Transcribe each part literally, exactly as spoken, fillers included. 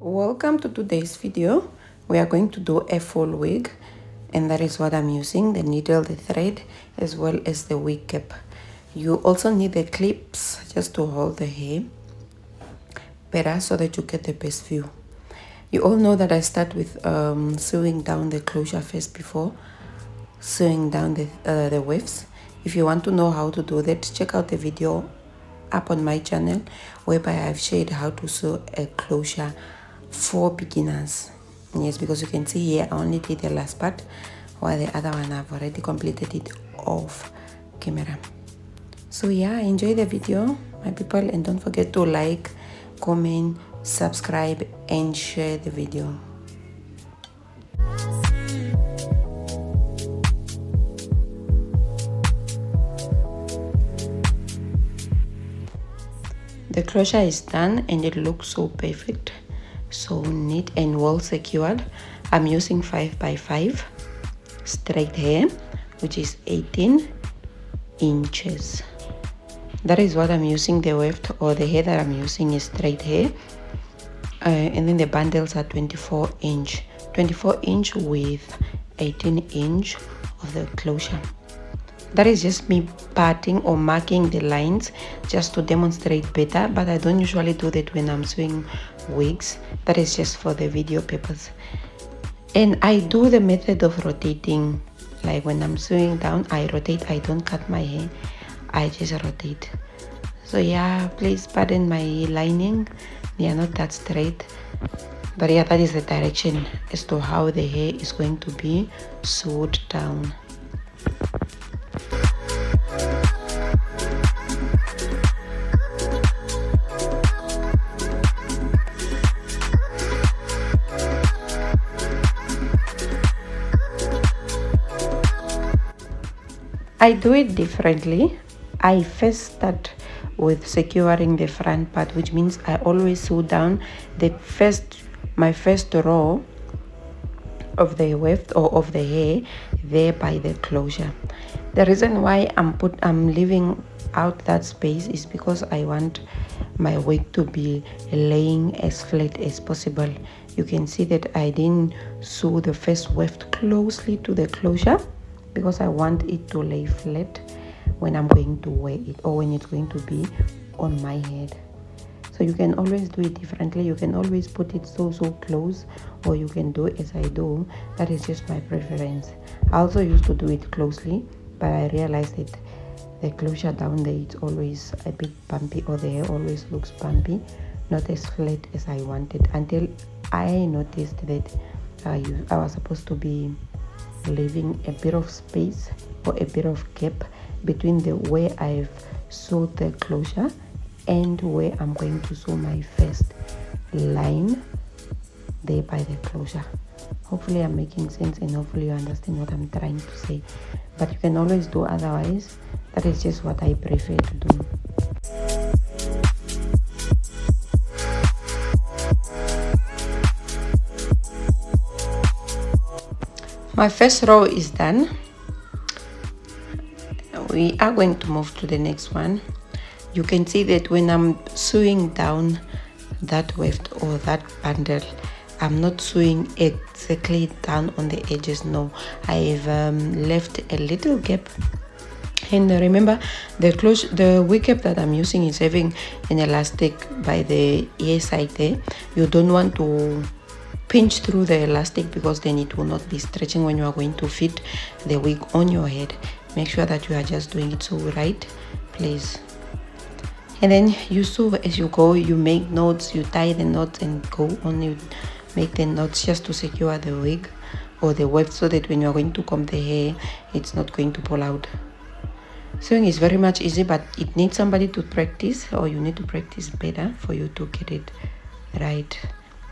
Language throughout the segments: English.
Welcome to today's video. We are going to do a full wig, and that is what I'm using: the needle, the thread, as well as the wig cap. You also need the clips just to hold the hair better so that you get the best view. You all know that I start with um, sewing down the closure first before sewing down the, uh, the waves. If you want to know how to do that, check out the video up on my channel whereby I've shared how to sew a closure for beginners. Yes, because you can see here I only did the last part while the other one I've already completed it off camera. So yeah, enjoy the video, my people, and don't forget to like, comment, subscribe and share the video. The closure is done and it looks so perfect, so neat and well secured. I'm using five by five straight hair, which is eighteen inches. That is what I'm using. The weft or the hair that I'm using is straight hair, uh, and then the bundles are twenty-four inch with eighteen inch of the closure. That is just me parting or marking the lines just to demonstrate better, but I don't usually do that when I'm sewing wigs. That is just for the video purpose. And I do the method of rotating, like when I'm sewing down, I rotate. I don't cut my hair, I just rotate. So yeah, please pardon my lining, they are not that straight, but yeah, that is the direction as to how the hair is going to be sewed down. I do it differently. I first start with securing the front part, which means I always sew down the first, my first row of the weft or of the hair there by the closure. The reason why I'm put I'm leaving out that space is because I want my wig to be laying as flat as possible. You can see that I didn't sew the first weft closely to the closure, because I want it to lay flat when I'm going to wear it or when it's going to be on my head. So you can always do it differently. You can always put it so so close, or you can do as I do. That is just my preference. I also used to do it closely, but I realized that the closure down there, it's always a bit bumpy, or the hair always looks bumpy, not as flat as I wanted, until I noticed that I, I was supposed to be leaving a bit of space or a bit of gap between the way I've sewed the closure and where I'm going to sew my first line there by the closure. Hopefully I'm making sense, and hopefully you understand what I'm trying to say, but you can always do otherwise. That is just what I prefer to do. My first row is done. We are going to move to the next one. You can see that when I'm sewing down that weft or that bundle, I'm not sewing exactly down on the edges. No, I've um, left a little gap. And remember, the closure, the wig cap that I'm using is having an elastic by the ear side there. You don't want to pinch through the elastic, because then it will not be stretching when you are going to fit the wig on your head. Make sure that you are just doing it so right, please. And then you sew as you go. You make knots, you tie the knots and go on. You make the knots just to secure the wig or the weft, so that when you are going to comb the hair, it's not going to pull out. Sewing is very much easy, but it needs somebody to practice, or you need to practice better for you to get it right.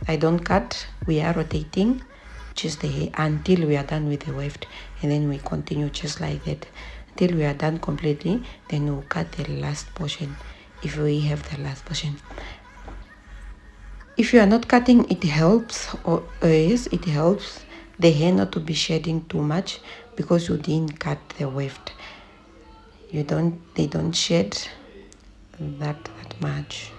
I don't cut, we are rotating just the hair until we are done with the weft, and then we continue just like that until we are done completely. Then we'll cut the last portion, if we have the last portion. If you are not cutting, it helps, or uh, yes, it helps the hair not to be shedding too much, because you didn't cut the weft. You don't, they don't shed that, that much.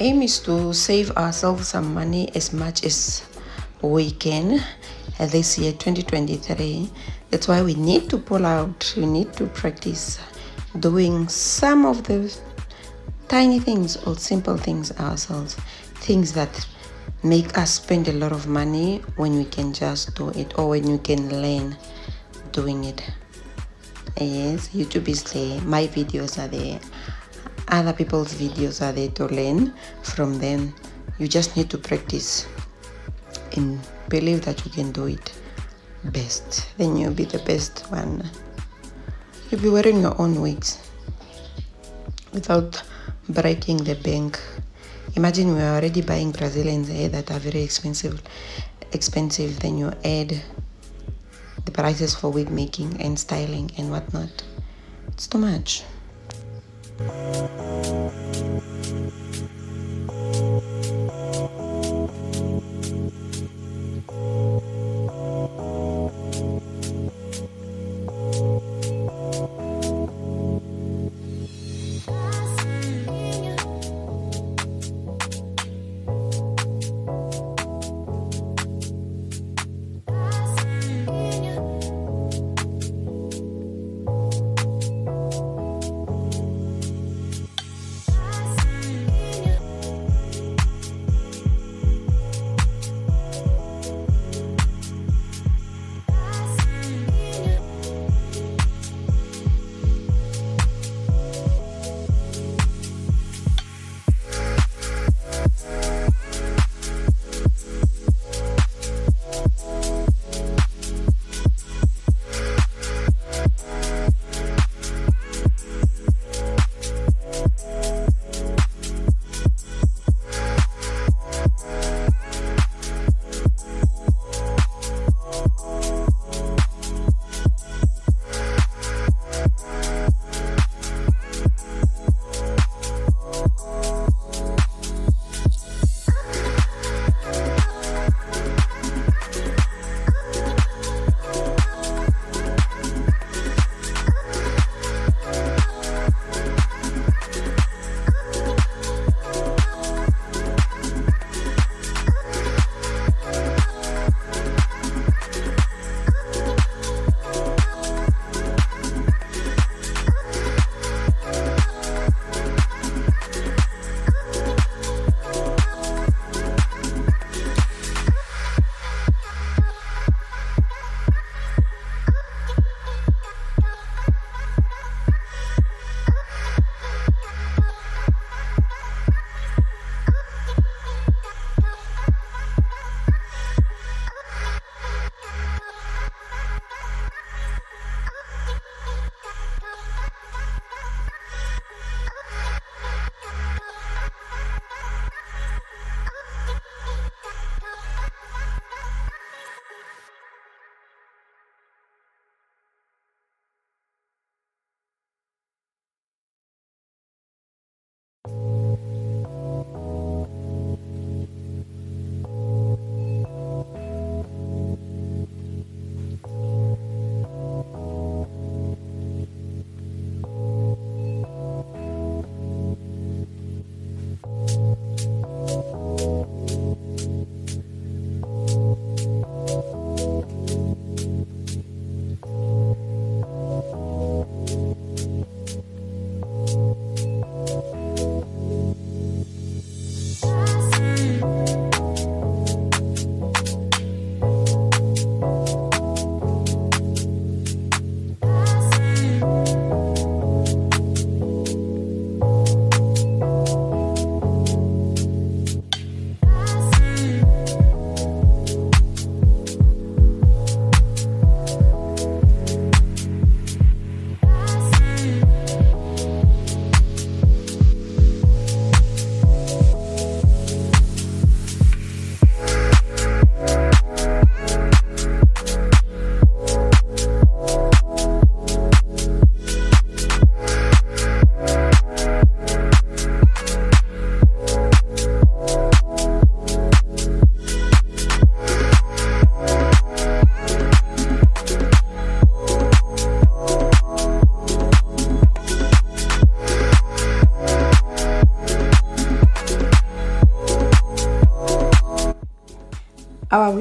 aim is to save ourselves some money as much as we can this year twenty twenty-three. That's why we need to pull out, we need to practice doing some of the tiny things or simple things ourselves, things that make us spend a lot of money when we can just do it, or when you can learn doing it. Yes, YouTube is there, my videos are there, other people's videos are there to learn from them. You just need to practice and believe that you can do it best, then you'll be the best one. You'll be wearing your own wigs without breaking the bank. Imagine we're already buying Brazilians hair that are very expensive expensive then you add the prices for wig making and styling and whatnot. It's too much.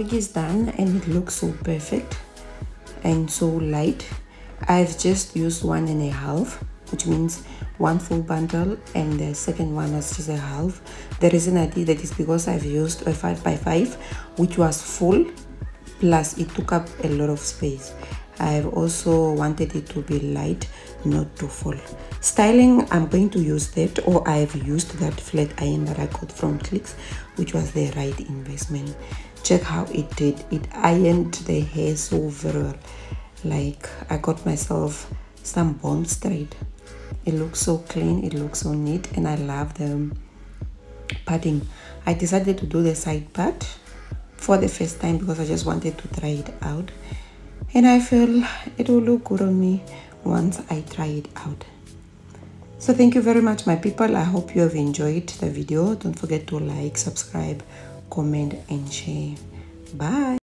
drawing is done and it looks so perfect and so light. I've just used one and a half, which means one full bundle and the second one is just a half. The reason I did that is because I've used a five by five which was full, plus it took up a lot of space. I've also wanted it to be light, not too full. Styling, I'm going to use that, or I've used that flat iron that I got from Clix, which was the right investment. Check how it did. It ironed the hair so very well. Like, I got myself some bomb straight. It looks so clean, it looks so neat, and I love the parting. I decided to do the side part for the first time because I just wanted to try it out, and I feel it will look good on me once I try it out. So thank you very much, my people. I hope you have enjoyed the video. Don't forget to like, subscribe, comment and share. Bye.